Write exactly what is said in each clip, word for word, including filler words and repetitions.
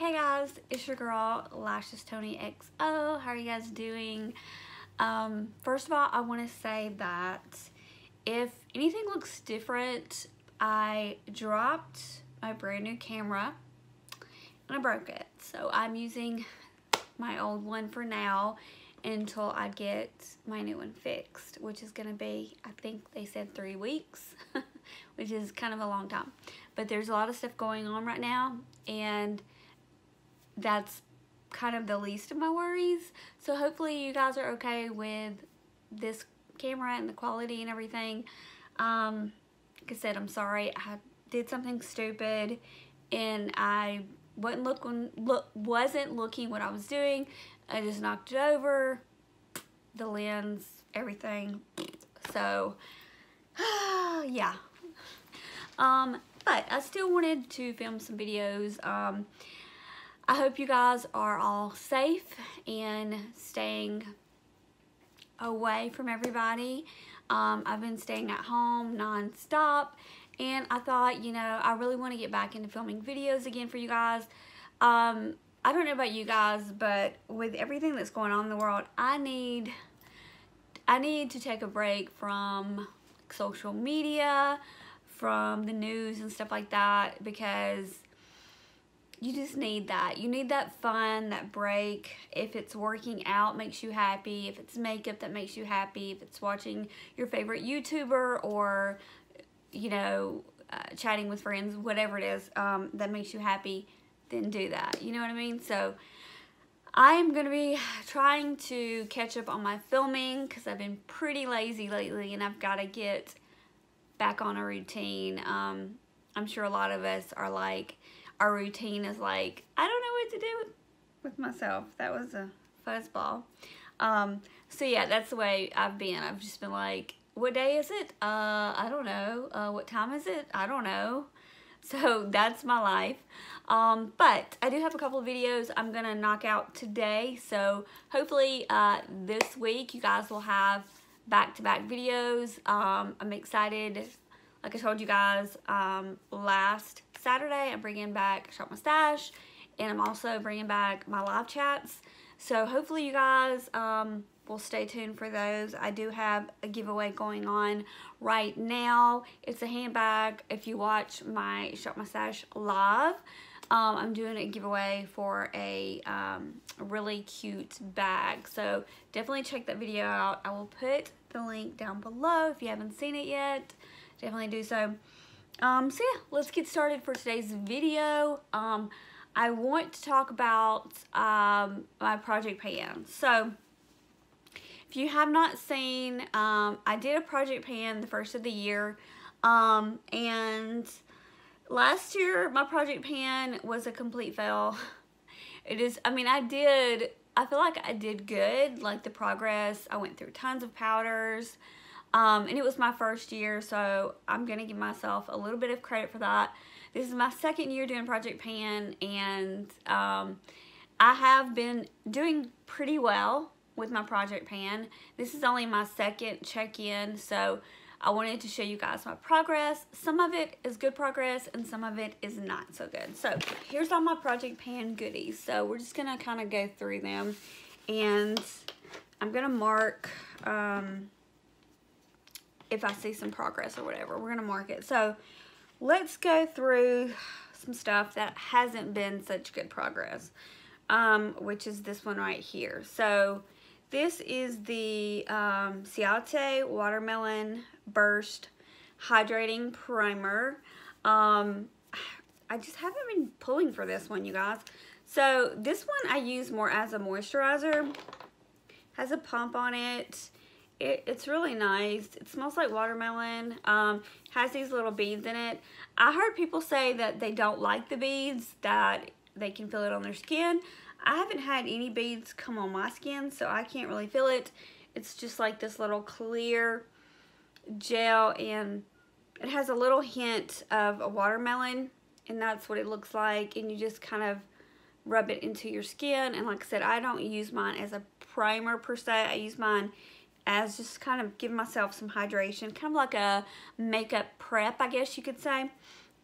Hey guys, it's your girl lashestoni X O. How are you guys doing? Um, first of all, I want to say that if anything looks different, I dropped my brand new camera and I broke it. So I'm using my old one for now until I get my new one fixed, which is going to be, I think they said three weeks, which is kind of a long time. But there's a lot of stuff going on right now, and that's kind of the least of my worries. So hopefully you guys are okay with this camera and the quality and everything. Um, like I said, I'm sorry. I did something stupid and I wasn't looking, look, wasn't looking what I was doing. I just knocked it over, the lens, everything. So, yeah. Um, but I still wanted to film some videos. Um, I hope you guys are all safe and staying away from everybody. Um, I've been staying at home non-stop, and I thought, you know, I really want to get back into filming videos again for you guys. Um, I don't know about you guys, but with everything that's going on in the world, I need, I need to take a break from social media, from the news and stuff like that, because you just need that. You need that fun, that break. If it's working out, makes you happy. If it's makeup, that makes you happy. If it's watching your favorite YouTuber or, you know, uh, chatting with friends, whatever it is, um, that makes you happy, then do that. You know what I mean? So I'm going to be trying to catch up on my filming because I've been pretty lazy lately and I've got to get back on a routine. Um, I'm sure a lot of us are like, our routine is like, I don't know what to do with, with myself. That was a fuzzball. Um, so yeah, that's the way I've been. I've just been like, what day is it? Uh, I don't know. Uh, what time is it? I don't know. So that's my life. Um, but I do have a couple of videos I'm gonna knock out today. So hopefully uh, this week you guys will have back-to-back videos. Um, I'm excited. Like I told you guys um, last Saturday, I'm bringing back Shop My Stash, and I'm also bringing back my live chats. So hopefully you guys um, will stay tuned for those. I do have a giveaway going on right now. It's a handbag. If you watch my Shop My Stash live, um, I'm doing a giveaway for a um, really cute bag. So definitely check that video out. I will put the link down below if you haven't seen it yet. Definitely do so. Um, so yeah, let's get started for today's video. Um, I want to talk about um, my Project Pan. So if you have not seen, um, I did a Project Pan the first of the year. Um, and last year, my Project Pan was a complete fail. It is, I mean, I did, I feel like I did good, like the progress. I went through tons of powders. Um, and it was my first year, so I'm going to give myself a little bit of credit for that. This is my second year doing Project Pan, and um, I have been doing pretty well with my Project Pan. This is only my second check-in, so I wanted to show you guys my progress. Some of it is good progress, and some of it is not so good. So here's all my Project Pan goodies. So we're just going to kind of go through them, and I'm going to mark... Um, if I see some progress or whatever, we're gonna mark it. So let's go through some stuff that hasn't been such good progress, um, which is this one right here. So this is the um, Ciate Watermelon Burst Hydrating Primer. Um, I just haven't been pulling for this one, you guys. So this one I use more as a moisturizer. Has a pump on it. It, it's really nice. It smells like watermelon. Um, has these little beads in it. I heard people say that they don't like the beads, that they can feel it on their skin. I haven't had any beads come on my skin, so I can't really feel it. It's just like this little clear gel, and it has a little hint of a watermelon, and that's what it looks like, and you just kind of rub it into your skin. And like I said, I don't use mine as a primer per se. I use mine as just kind of giving myself some hydration, kind of like a makeup prep, I guess you could say.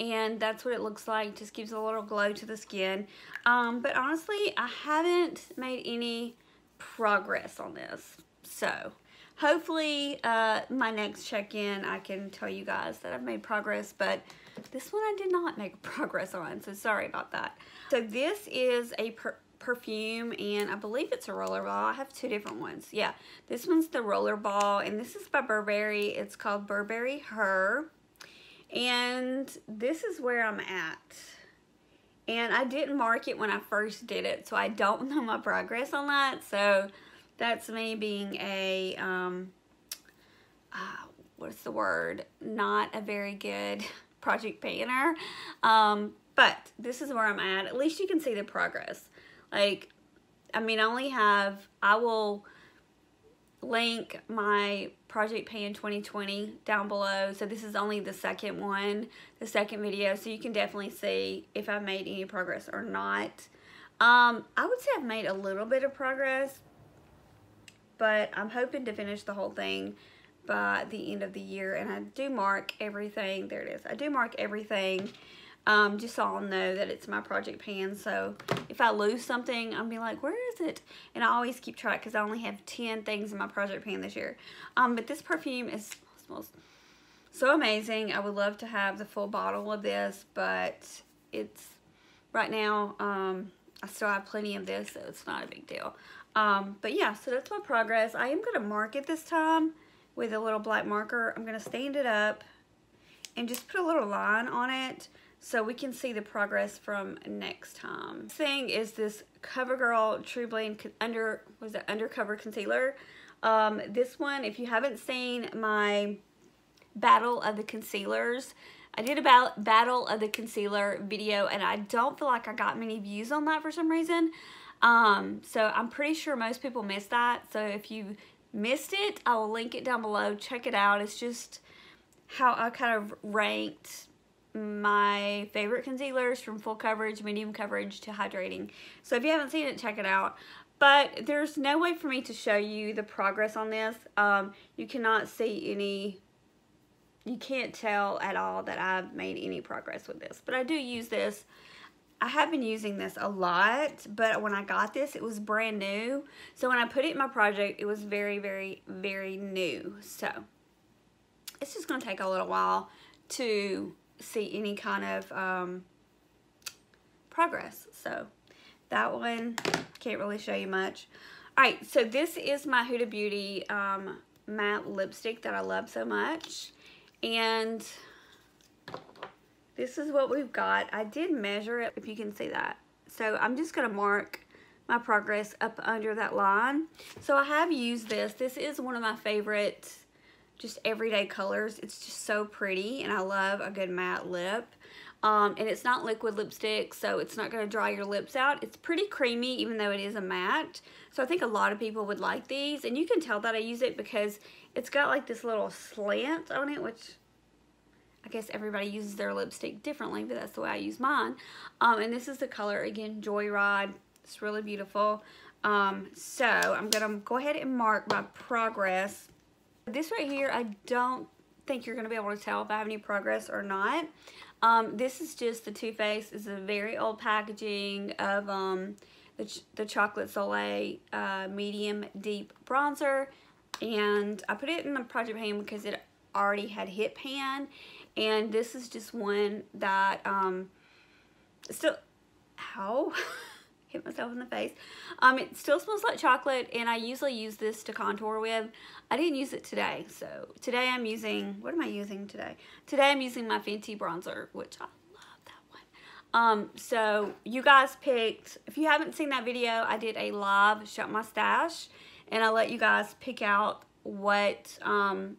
and that's what it looks like. Just gives a little glow to the skin. Um, but honestly, I haven't made any progress on this. So hopefully uh, my next check-in I can tell you guys that I've made progress, but this one I did not make progress on, so sorry about that. So this is a per perfume, and I believe it's a rollerball. I have two different ones. Yeah, this one's the rollerball, and this is by Burberry. It's called Burberry Her, and this is where I'm at. And I didn't mark it when I first did it, so I don't know my progress on that. So that's me being a, um, uh, what's the word? Not a very good project planner. Um, but this is where I'm at. At least you can see the progress. Like, I mean, I only have, I will link my Project Pan twenty twenty down below. So this is only the second one, the second video. So you can definitely see if I've made any progress or not. Um, I would say I've made a little bit of progress, but I'm hoping to finish the whole thing by the end of the year. And I do mark everything. There it is. I do mark everything. Um, just so I'll know that it's my project pan. So if I lose something, I'll be like, where is it? And I always keep track because I only have ten things in my project pan this year. Um, but this perfume is smells so amazing. I would love to have the full bottle of this, but it's right now, um, I still have plenty of this, so it's not a big deal. Um, but yeah, so that's my progress. I am going to mark it this time with a little black marker. I'm going to stand it up and just put a little line on it, so we can see the progress from next time. This thing is this CoverGirl True Blend under was it Undercover Concealer. Um, this one, if you haven't seen my Battle of the Concealers, I did a Battle of the Concealer video, and I don't feel like I got many views on that for some reason. Um, so I'm pretty sure most people missed that. So if you missed it, I will link it down below. Check it out. It's just how I kind of ranked my favorite concealers from full coverage, medium coverage to hydrating. So if you haven't seen it, check it out. But there's no way for me to show you the progress on this. Um, you cannot see any, you can't tell at all that I've made any progress with this. But I do use this. I have been using this a lot, but when I got this, it was brand new. So when I put it in my project, it was very, very, very new. So it's just going to take a little while to see any kind of um, progress. So that one, can't really show you much. All right, so this is my Huda Beauty um, matte lipstick that I love so much. And this is what we've got. I did measure it, if you can see that. So I'm just going to mark my progress up under that line. So I have used this. This is one of my favorite just everyday colors. It's just so pretty, and I love a good matte lip. Um, and it's not liquid lipstick, so it's not going to dry your lips out. It's pretty creamy, even though it is a matte. So I think a lot of people would like these. And you can tell that I use it because it's got like this little slant on it, which I guess everybody uses their lipstick differently, but that's the way I use mine. Um, and this is the color, again, Joyride. It's really beautiful. Um, so I'm gonna go ahead and mark my progress. This right here, I don't think you're gonna be able to tell if I have any progress or not. Um, this is just the Too Faced. It's a very old packaging of um, the, ch the Chocolate Soleil uh, Medium Deep Bronzer. And I put it in the project pan because it already had hit pan. And this is just one that, um, still, ow, hit myself in the face. Um, it still smells like chocolate, and I usually use this to contour with. I didn't use it today, so today I'm using, what am I using today? Today I'm using my Fenty bronzer, which I love that one. Um, so you guys picked, if you haven't seen that video, I did a live Shop My Stash, and I let you guys pick out what, um,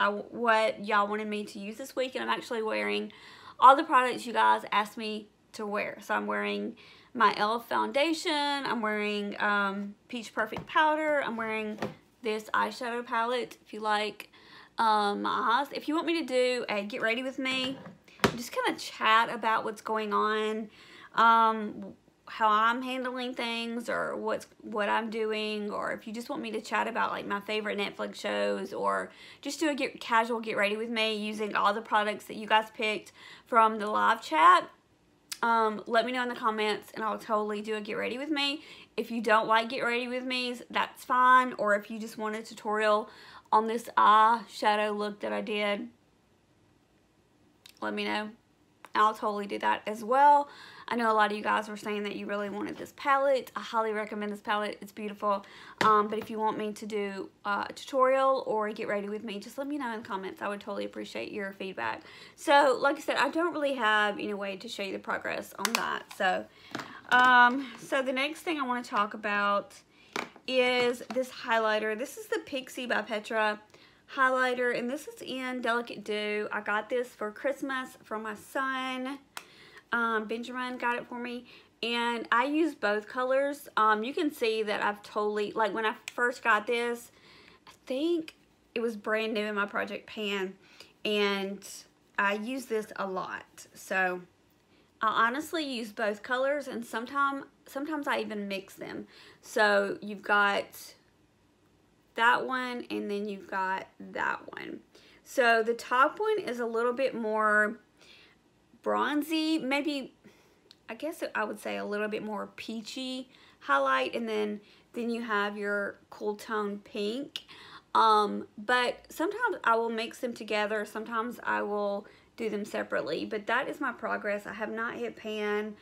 I, what y'all wanted me to use this week, and I'm actually wearing all the products you guys asked me to wear. So I'm wearing my e l f foundation, I'm wearing um, Peach Perfect powder, I'm wearing this eyeshadow palette, if you like um, my eyes. If you want me to do a get ready with me, just kind of chat about what's going on, um, how I'm handling things, or what's what I'm doing, or if you just want me to chat about like my favorite Netflix shows, or just do a get, casual get ready with me using all the products that you guys picked from the live chat, um, let me know in the comments and I'll totally do a get ready with me. If you don't like get ready with me's, that's fine, or if you just want a tutorial on this eyeshadow look that I did, let me know. I'll totally do that as well. I know a lot of you guys were saying that you really wanted this palette. I highly recommend this palette. It's beautiful. Um, but if you want me to do uh, a tutorial or get ready with me, just let me know in the comments. I would totally appreciate your feedback. So, like I said, I don't really have any way to show you the progress on that. So, um, so the next thing I want to talk about is this highlighter. This is the Pixi by Petra highlighter, and this is in Delicate Dew. I got this for Christmas from my son. Um, Benjamin got it for me, and I use both colors. Um, you can see that I've totally, like when I first got this, I think it was brand new in my Project Pan, and I use this a lot. So I honestly use both colors, and sometimes sometimes I even mix them. So you've got that one, and then you've got that one. So the top one is a little bit more bronzy, maybe, I guess I would say a little bit more peachy highlight, and then then you have your cool tone pink. Um, but sometimes I will mix them together, sometimes I will do them separately, but that is my progress. I have not hit pan.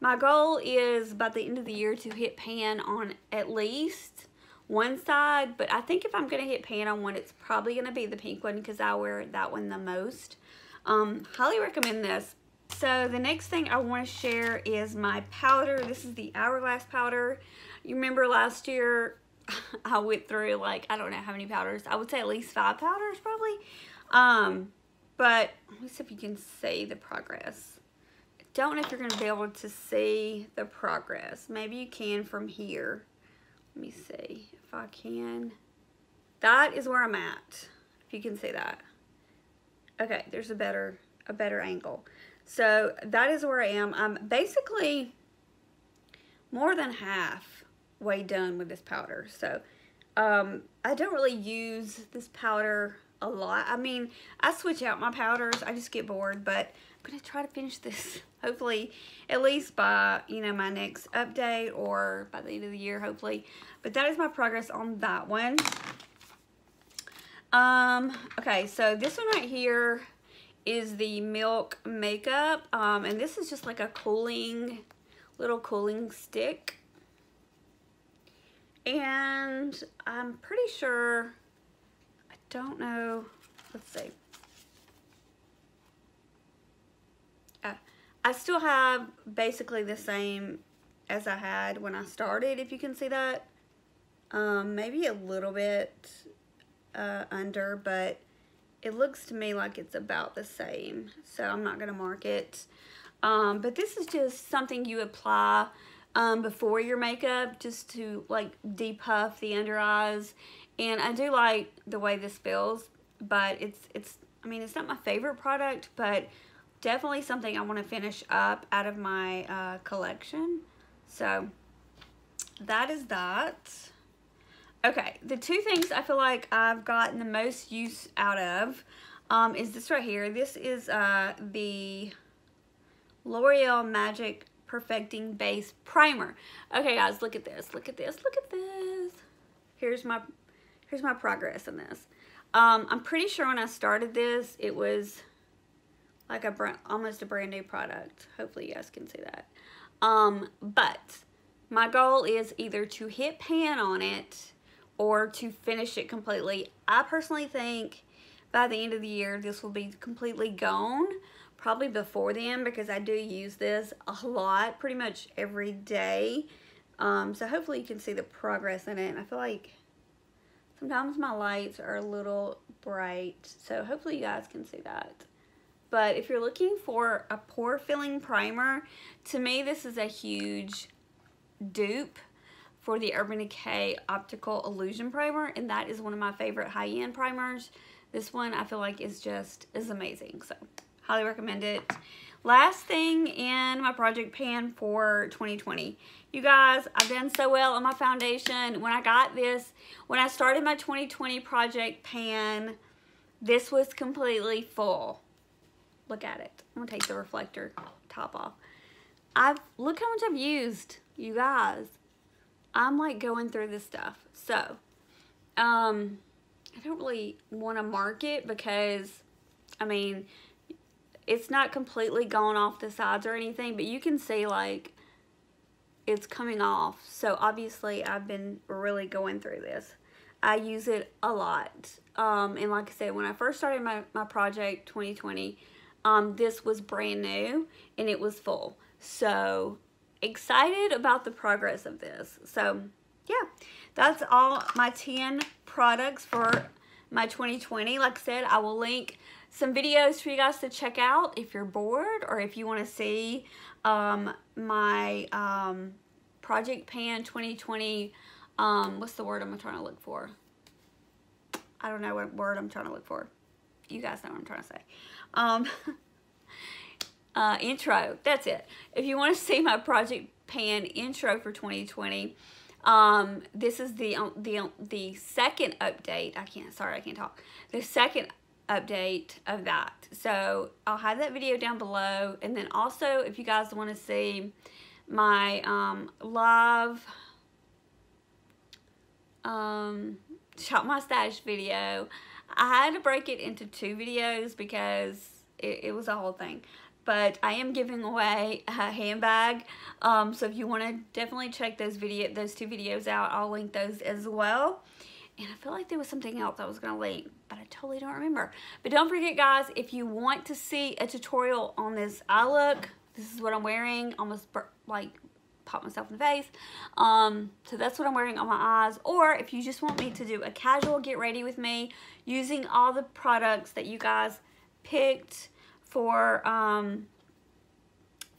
My goal is by the end of the year to hit pan on at least one side, but I think if I'm gonna hit pan on one, it's probably gonna be the pink one because I wear that one the most. Um, highly recommend this. So the next thing I want to share is my powder. This is the Hourglass powder. You remember last year I went through like, I don't know how many powders. I would say at least five powders probably. Um, but let's see if you can see the progress. I don't know if you're going to be able to see the progress. Maybe you can from here. Let me see if I can. That is where I'm at, if you can see that. Okay, there's a better a better angle. So that is where I am. I'm basically more than half way done with this powder. So um, I don't really use this powder a lot. I mean, I switch out my powders. I just get bored, but I'm gonna try to finish this hopefully at least by, you know, my next update or by the end of the year, hopefully. But that is my progress on that one. Um, okay, so this one right here is the Milk Makeup, um, and this is just like a cooling, little cooling stick, and I'm pretty sure, I don't know, let's see, uh, I still have basically the same as I had when I started, if you can see that, um, maybe a little bit Uh, under, but it looks to me like it's about the same, so I'm not gonna mark it. Um, but this is just something you apply um, before your makeup just to like depuff the under eyes, and I do like the way this feels, but it's it's I mean, it's not my favorite product, but definitely something I want to finish up out of my uh, collection. So that is that. Okay, the two things I feel like I've gotten the most use out of um, is this right here. This is uh, the L'Oreal Magic Perfecting Base Primer. Okay, guys, look at this. Look at this. Look at this. Here's my here's my progress in this. Um, I'm pretty sure when I started this, it was like a brand, almost a brand new product. Hopefully, you guys can see that. Um, but my goal is either to hit pan on it or to finish it completely. I personally think by the end of the year this will be completely gone, probably before then, because I do use this a lot, pretty much every day. Um, so hopefully you can see the progress in it. And I feel like sometimes my lights are a little bright, so hopefully you guys can see that. But if you're looking for a pore filling primer, to me this is a huge dupe for the Urban Decay Optical Illusion Primer, and that is one of my favorite high-end primers. This one I feel like is just is amazing, so Highly recommend it. Last thing in my Project Pan for twenty twenty. You guys, I've done so well on my foundation. When I got this, when I started my twenty twenty Project Pan, this was completely full. Look at it. I'm gonna take the reflector top off. I've, look how much I've used, you guys. I'm like going through this stuff. So, um, I don't really wanna mark it because, I mean, it's not completely gone off the sides or anything, but you can see like it's coming off. So obviously I've been really going through this. I use it a lot. Um, and like I said, when I first started my, my project twenty twenty, um, this was brand new and it was full. So excited about the progress of this. So yeah, that's all my ten products for my twenty twenty. Like I said, I will link some videos for you guys to check out if you're bored or if you want to see um, my um, Project Pan twenty twenty, um, what's the word I'm trying to look for? I don't know what word I'm trying to look for. You guys know what I'm trying to say. Um, uh, intro, that's it. If you want to see my Project Pan intro for twenty twenty, um, this is the, the, the second update. I can't, sorry, I can't talk. The second update of that, so I'll have that video down below. And then also, if you guys want to see my um live um shop my stash video, I had to break it into two videos because it, it was a whole thing, but I am giving away a handbag, um so if you want to definitely check those video those two videos out, I'll link those as well. And I feel like there was something else I was going to link, but I totally don't remember. But don't forget, guys, if you want to see a tutorial on this eye look, this is what I'm wearing. Almost, like, popped myself in the face. Um, so that's what I'm wearing on my eyes. Or if you just want me to do a casual get ready with me using all the products that you guys picked for, um,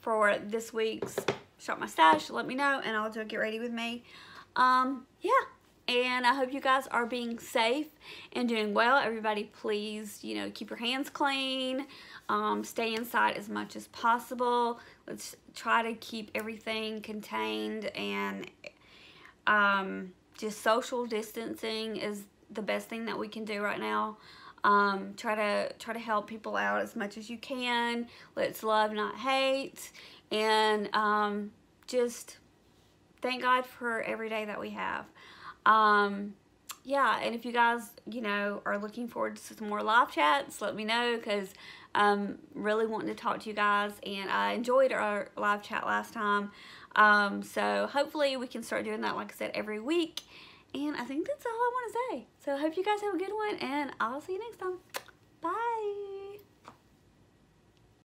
for this week's Shop My Stash, let me know, and I'll do a get ready with me. Um, yeah. And I hope you guys are being safe and doing well. Everybody, please, you know, keep your hands clean. Um, stay inside as much as possible. Let's try to keep everything contained. And um, just social distancing is the best thing that we can do right now. Um, try to try to help people out as much as you can. Let's love, not hate. And um, just thank God for every day that we have. Um, yeah, and if you guys, you know, are looking forward to some more live chats, let me know, because I'm really wanting to talk to you guys, and I enjoyed our live chat last time. Um, so hopefully we can start doing that, like I said, every week. And I think that's all I want to say. So I hope you guys have a good one, and I'll see you next time. Bye.